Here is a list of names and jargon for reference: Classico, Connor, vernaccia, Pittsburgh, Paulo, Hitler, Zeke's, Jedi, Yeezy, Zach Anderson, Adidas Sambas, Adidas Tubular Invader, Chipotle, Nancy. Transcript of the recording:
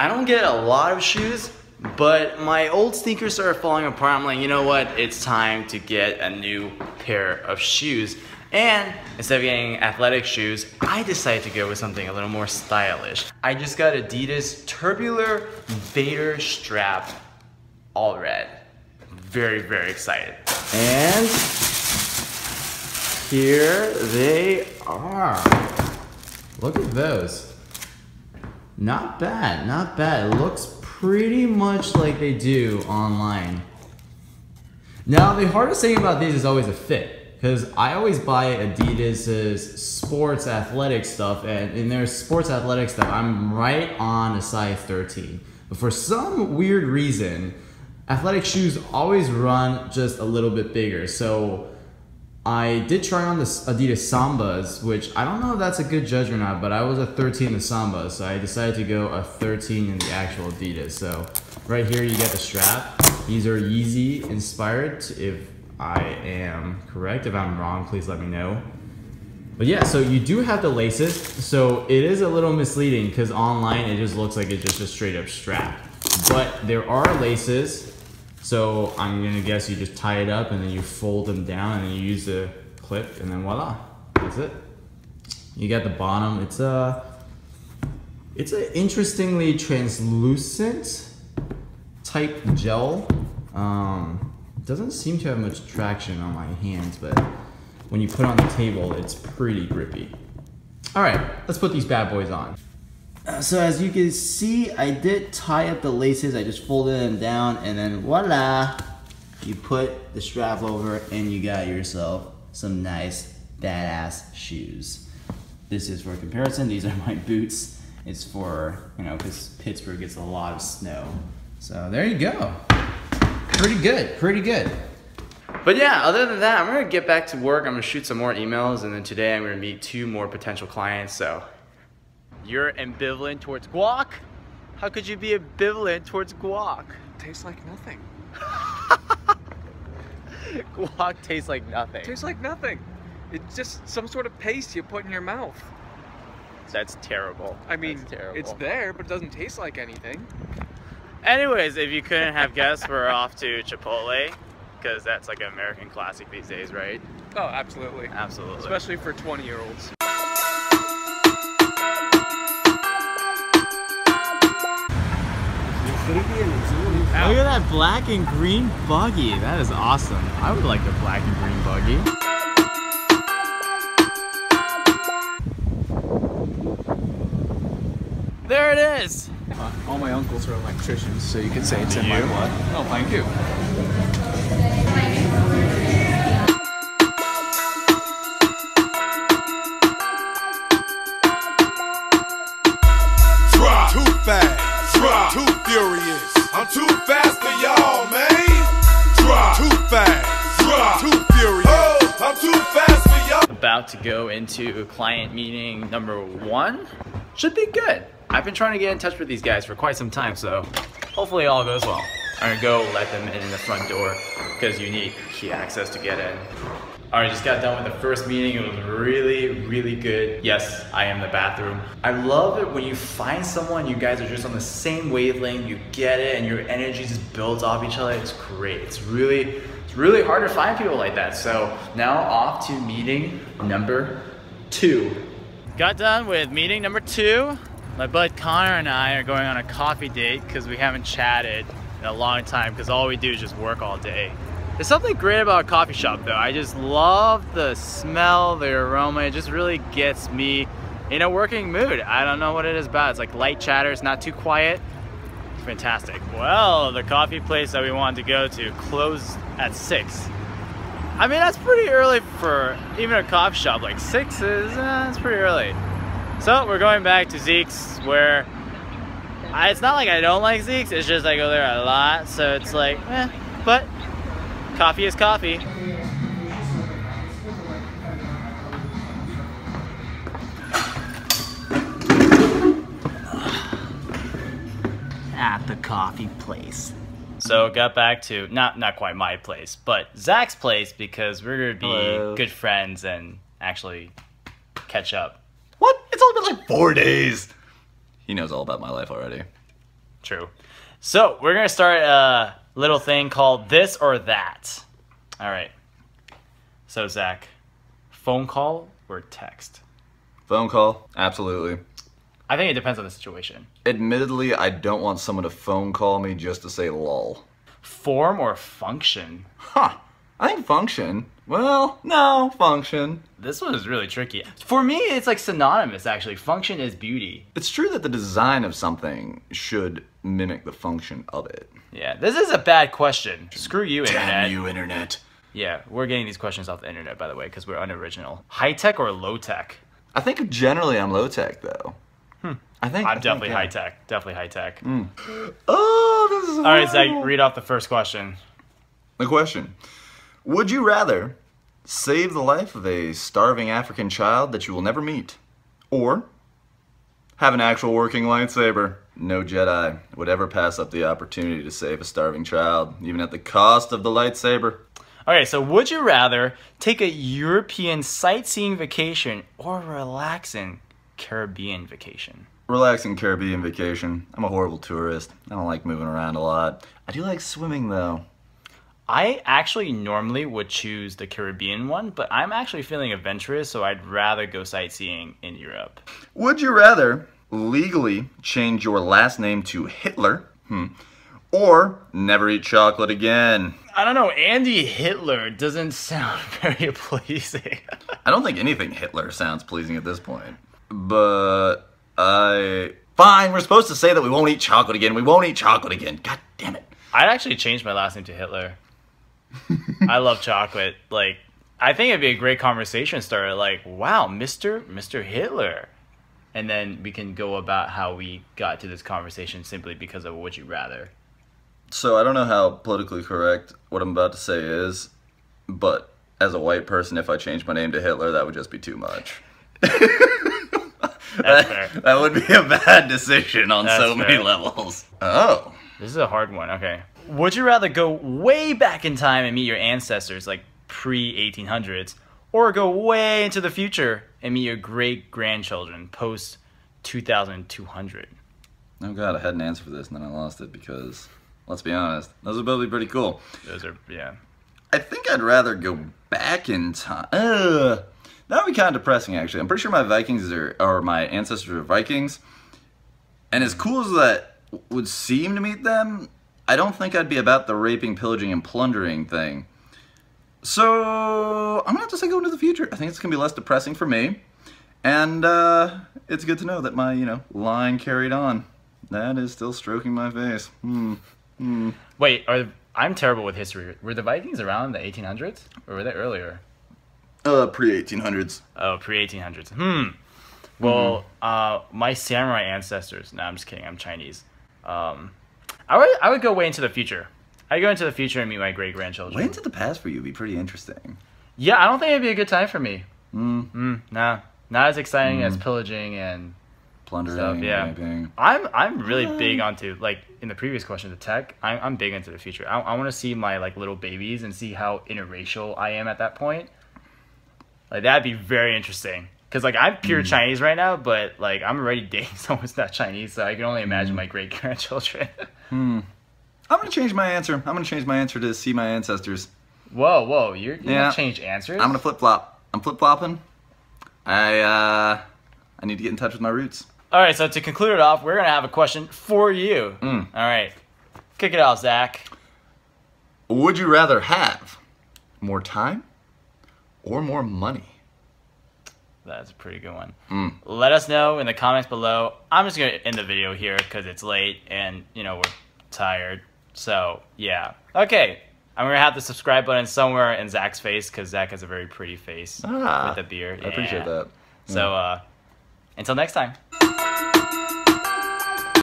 I don't get a lot of shoes, but my old sneakers started falling apart. I'm like, you know what? It's time to get a new pair of shoes. And instead of getting athletic shoes, I decided to go with something a little more stylish. I just got Adidas Tubular Invader strap, all red. Very, very excited. And here they are. Look at those. Not bad, not bad. It looks pretty much like they do online. Now, the hardest thing about these is always the fit. Because I always buy Adidas's sports athletic stuff, and there's sports athletic stuff, I'm right on a size 13. But for some weird reason, athletic shoes always run just a little bit bigger. So I did try on this Adidas Sambas, which I don't know if that's a good judge or not, but I was a 13 in the Sambas, so I decided to go a 13 in the actual Adidas. So right here you get the strap. These are Yeezy inspired, if I am correct. If I'm wrong, please let me know. But yeah, so you do have the laces, so it is a little misleading because online it just looks like it's just a straight up strap. But there are laces, so I'm gonna guess you just tie it up and then you fold them down and then you use the clip and then voila, that's it. You got the bottom. It's a interestingly translucent type gel. Doesn't seem to have much traction on my hands, but when you put it on the table, it's pretty grippy. All right, let's put these bad boys on. So as you can see, I did tie up the laces. I just folded them down and then voila, you put the strap over and you got yourself some nice badass shoes. This is for comparison. These are my boots. It's for, you know, because Pittsburgh gets a lot of snow. So there you go. Pretty good, pretty good. But yeah, other than that, I'm gonna get back to work. I'm gonna shoot some more emails, and then today I'm gonna meet 2 more potential clients, so. You're ambivalent towards guac? How could you be ambivalent towards guac? Tastes like nothing. Guac tastes like nothing. Tastes like nothing. It's just some sort of paste you put in your mouth. That's terrible. I mean, terrible. It's there, but it doesn't taste like anything. Anyways, if you couldn't have guessed, we're off to Chipotle, because that's like an American classic these days, right? Oh, absolutely. Absolutely. Especially for 20-year-olds. Look at that black and green buggy. That is awesome. I would like the black and green buggy. There it is! All my uncles are electricians, so you can say it's in my blood. Oh, thank you. Drop too fast, drop too furious. I'm too fast for y'all, man. Drop too fast, drop too furious. Oh, I'm too fast for y'all. About to go into client meeting number 1. Should be good. I've been trying to get in touch with these guys for quite some time, so hopefully all goes well. I'm gonna go let them in the front door because you need key access to get in. All right, just got done with the first meeting. It was really, really good. Yes, I am the bathroom. I love it when you find someone, you guys are just on the same wavelength, you get it, and your energy just builds off each other. It's great. It's really hard to find people like that. So now off to meeting number 2. Got done with meeting number 2. My bud Connor and I are going on a coffee date because we haven't chatted in a long time because all we do is just work all day. There's something great about a coffee shop though. I just love the smell, the aroma. It just really gets me in a working mood. I don't know what it is about. It's like light chatter. It's not too quiet. It's fantastic. Well, the coffee place that we wanted to go to closed at 6. I mean, that's pretty early for even a coffee shop. Like 6 is, that's pretty early. So we're going back to Zeke's, where it's not like I don't like Zeke's, it's just I go there a lot. So it's like, eh, but coffee is coffee. At the coffee place. So got back to not quite my place, but Zach's place because we're gonna be good friends and actually catch up. What? It's only been like 4 days. He knows all about my life already. True. So we're gonna start a little thing called This or That. All right. So Zach, phone call or text? Phone call, absolutely. I think it depends on the situation. Admittedly, I don't want someone to phone call me just to say lol. Form or function? Huh. I think function. Well, no, function. This one is really tricky. For me, it's like synonymous, actually. Function is beauty. It's true that the design of something should mimic the function of it. Yeah, this is a bad question. Screw you, Internet. Damn you, Internet. Yeah, we're getting these questions off the Internet, by the way, because we're unoriginal. High-tech or low-tech? I think generally I'm low-tech, though. I think I'm definitely high-tech. Definitely high-tech. Mm. Oh, this is horrible. All right, Zach, read off the first question. The question. Would you rather save the life of a starving African child that you will never meet, or have an actual working lightsaber? No Jedi would ever pass up the opportunity to save a starving child, even at the cost of the lightsaber. Okay, so would you rather take a European sightseeing vacation or relaxing Caribbean vacation? Relaxing Caribbean vacation. I'm a horrible tourist. I don't like moving around a lot. I do like swimming, though. I actually normally would choose the Caribbean one, but I'm actually feeling adventurous, so I'd rather go sightseeing in Europe. Would you rather legally change your last name to Hitler, or never eat chocolate again? I don't know, Andy Hitler doesn't sound very pleasing. I don't think anything Hitler sounds pleasing at this point, but Fine, we're supposed to say that we won't eat chocolate again. We won't eat chocolate again. God damn it. I'd actually change my last name to Hitler. I love chocolate. Like, I think it'd be a great conversation starter. Like, wow, Mr. Hitler. And then we can go about how we got to this conversation simply because of would you rather. So I don't know how politically correct what I'm about to say is, but as a white person, if I changed my name to Hitler, that would just be too much. That's fair. That would be a bad decision on so many levels. Oh. This is a hard one, okay. Would you rather go way back in time and meet your ancestors, like pre-1800s, or go way into the future and meet your great-grandchildren, post-2200? Oh god, I had an answer for this and then I lost it because, let's be honest, those are probably pretty cool. Those are, yeah. I think I'd rather go back in time. Ugh. That would be kind of depressing, actually. I'm pretty sure my Vikings are, or my ancestors are Vikings, and as cool as that would seem to meet them, I don't think I'd be about the raping, pillaging, and plundering thing. So I'm gonna have to say go into the future. I think it's gonna be less depressing for me, and it's good to know that my, you know, line carried on. That is still stroking my face. Wait, I'm terrible with history. Were the Vikings around the 1800s, or were they earlier? Pre-1800s. Oh, pre-1800s. Well, my samurai ancestors. No, I'm just kidding. I'm Chinese. I would go way into the future. I'd go into the future and meet my great-grandchildren. Way into the past for you would be pretty interesting. Yeah, I don't think it'd be a good time for me. Nah, not as exciting as pillaging and plundering stuff. Yeah, and I'm really big onto, like in the previous question, the tech. I'm big into the future. I want to see my like little babies and see how interracial I am at that point. Like that'd be very interesting. Because like I'm pure Chinese right now, but like I'm already dating someone who's not Chinese, so I can only imagine my great-grandchildren. I'm gonna change my answer. I'm gonna change my answer to see my ancestors. Whoa, whoa, you're gonna change answers? I'm gonna flip-flop. I'm flip-flopping. I need to get in touch with my roots. Alright, so to conclude it off, we're gonna have a question for you. Alright. Kick it off, Zach. Would you rather have more time or more money? That's a pretty good one. Let us know in the comments below. I'm just gonna end the video here because it's late and you know we're tired, so yeah. Okay, I'm gonna have the subscribe button somewhere in Zach's face because Zach has a very pretty face with a beard. I appreciate that. So until next time.